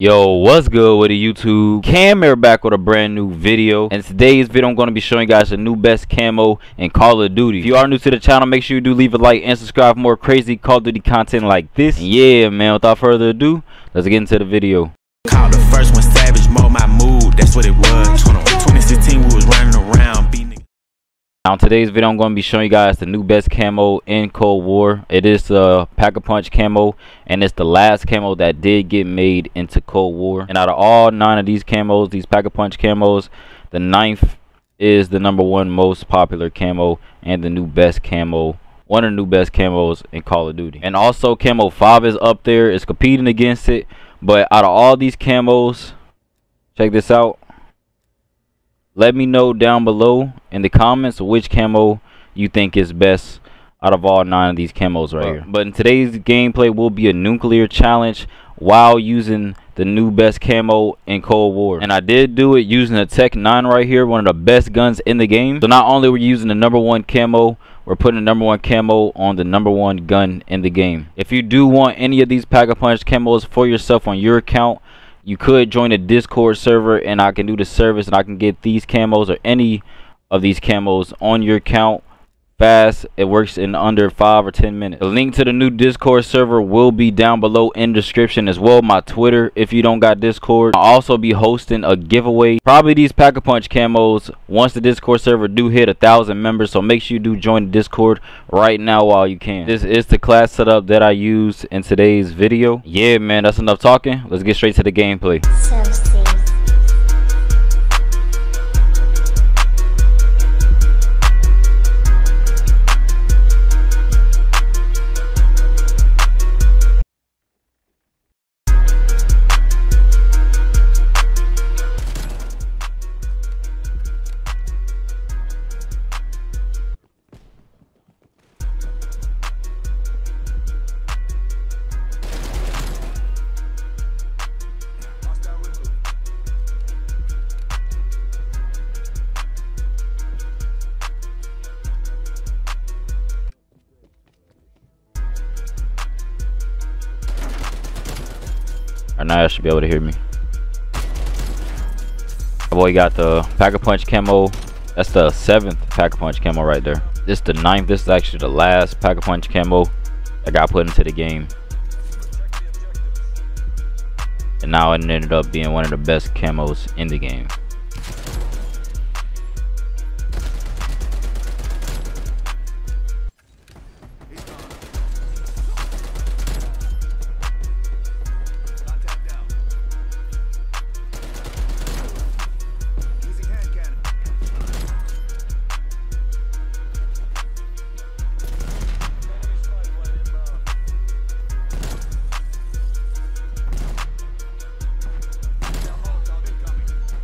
Yo, what's good with the YouTube? Cam here back with a brand new video, and today's video I'm going to be showing you guys the new best camo in Call of Duty. If you are new to the channel, make sure you do leave a like and subscribe for more crazy Call of Duty content like this. And yeah man, without further ado, let's get into the video. Call the first one savage mode, my mood, that's what it was. 2016 we was running around beating. Now in today's video I'm going to be showing you guys the new best camo in Cold War. It is the Pack-a-Punch camo, and it's the last camo that did get made into Cold War. And out of all 9 of these camos, these Pack-a-Punch camos, the 9th is the #1 most popular camo and the new best camo, one of the new best camos in Call of Duty. And also camo 5 is up there, it's competing against it. But out of all these camos, check this out. Let me know down below in the comments which camo you think is best out of all 9 of these camos right here. But in today's gameplay will be a nuclear challenge while using the new best camo in Cold War. And I did do it using a Tec-9 right here, one of the best guns in the game. So not only we're using the #1 camo, we're putting the #1 camo on the #1 gun in the game. If you do want any of these Pack-a-Punch camos for yourself on your account, you could join a Discord server and I can do the service and I can get these camos or any of these camos on your account fast. It works in under 5 or 10 minutes. The link to the new Discord server will be down below in the description, as well my Twitter if you don't got Discord. I'll also be hosting a giveaway, probably these Pack-a-Punch camos, once the Discord server do hit 1,000 members. So make sure you do join the Discord right now while you can. This is the class setup that I used in today's video. Yeah man, that's enough talking, let's get straight to the gameplay. Alright, now y'all should be able to hear me. My boy got the Pack-a-Punch camo. That's the 7th Pack-a-Punch camo right there. This is the 9th. This is actually the last Pack-a-Punch camo that got put into the game. And now it ended up being one of the best camos in the game.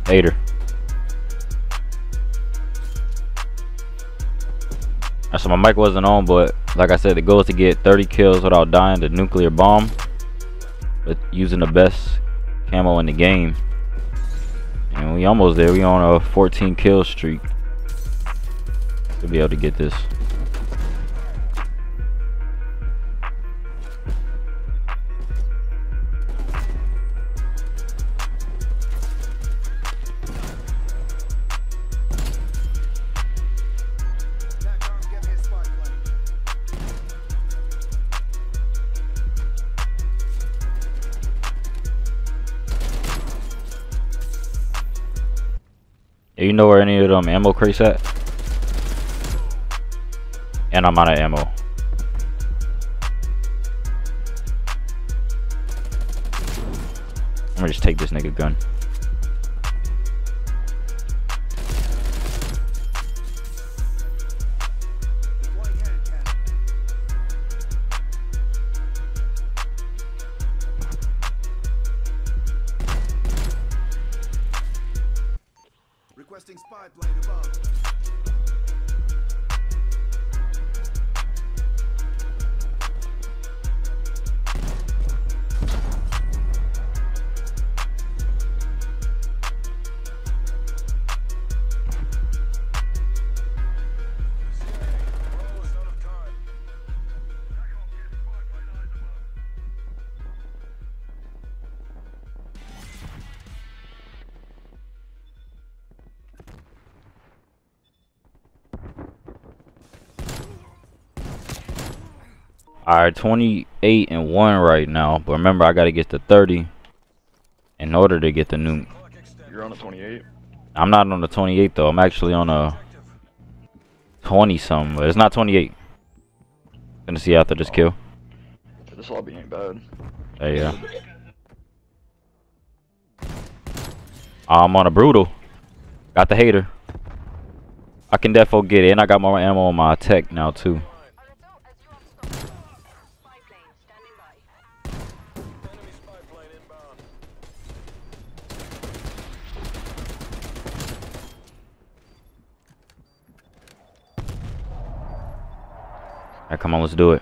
Later. So my mic wasn't on, but like I said, the goal is to get 30 kills without dying the nuclear bomb, but using the best camo in the game. And we almost there. We on a 14 kill streak. We'll be able to get this. You know where any of them ammo crates at? And I'm out of ammo. I'm gonna just take this nigga gun. Spy plane above. Alright, 28-1 right now, but remember I gotta get to 30 in order to get the nuke. You're on a 28? I'm not on the 28 though, I'm actually on a 20-something, but it's not 28. Gonna see after this kill. This lobby ain't bad. There you go. I'm on a brutal. Got the hater. I can defo get it, and I got more ammo on my tech now too. Alright, come on, let's do it.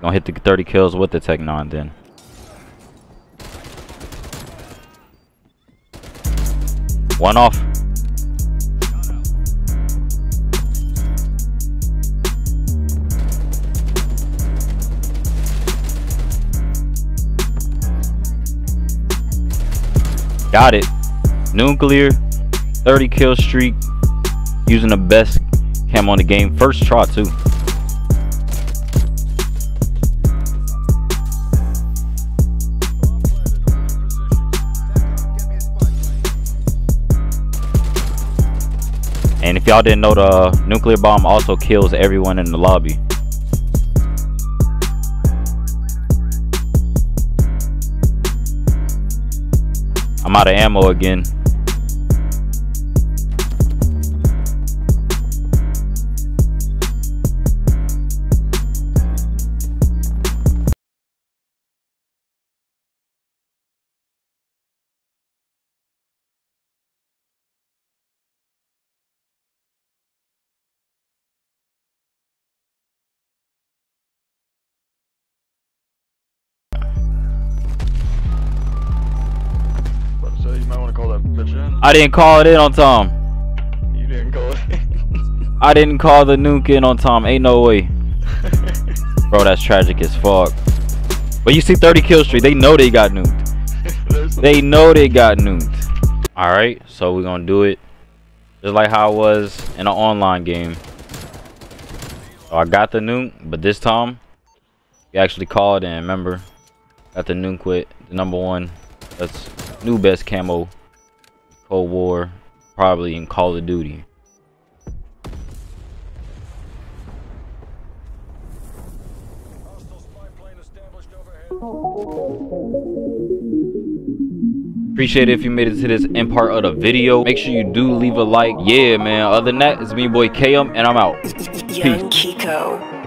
Gonna hit the 30 kills with the Tec-9 then. One off. Got it. Nuclear, 30 kill streak, using the best cam on the game. First try too. And if y'all didn't know, the nuclear bomb also kills everyone in the lobby. I'm out of ammo again. I didn't call it in on time. You didn't call it. I didn't call the nuke in on time. Ain't no way. Bro, that's tragic as fuck. But you see 30 kill streak. They know they got nuked. They know they got nuked. Alright, so we're going to do it. Just like how I was in an online game. So I got the nuke, but this time, you actually called in, remember? Got the nuke with the #1. That's new best camo. Cold War, probably in Call of Duty. Appreciate it if you made it to this end part of the video. Make sure you do leave a like. Yeah, man. Other than that, it's me, boy KM, and I'm out. Young Kiko.